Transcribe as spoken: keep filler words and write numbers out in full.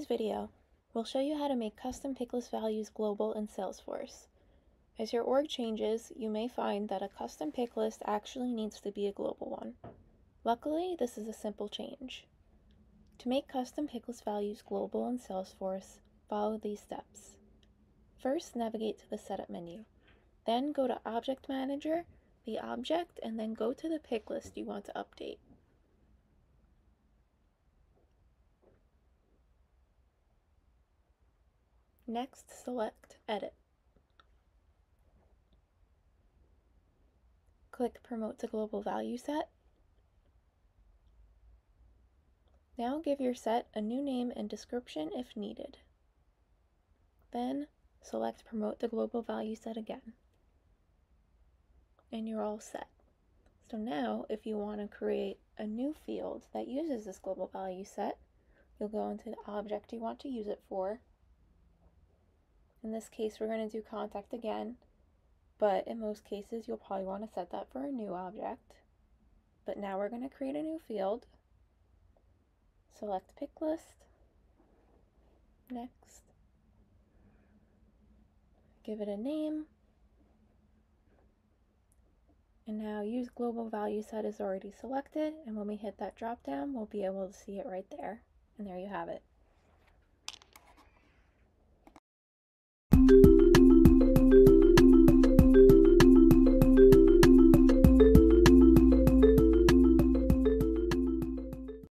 today's video, we'll show you how to make custom picklist values global in Salesforce. As your org changes, you may find that a custom pick list actually needs to be a global one. Luckily, this is a simple change. To make custom pick list values global in Salesforce, follow these steps. First, navigate to the Setup menu. Then go to Object Manager, the object, and then go to the pick list you want to update. Next, select Edit. Click Promote to Global Value Set. Now give your set a new name and description if needed. Then select Promote to Global Value Set again. And you're all set. So now, if you want to create a new field that uses this global value set, you'll go into the object you want to use it for. In this case, we're going to do contact again, but in most cases, you'll probably want to set that for a new object. But now we're going to create a new field. Select pick list. Next. Give it a name. And now use global value set is already selected. And when we hit that drop down, we'll be able to see it right there. And there you have it.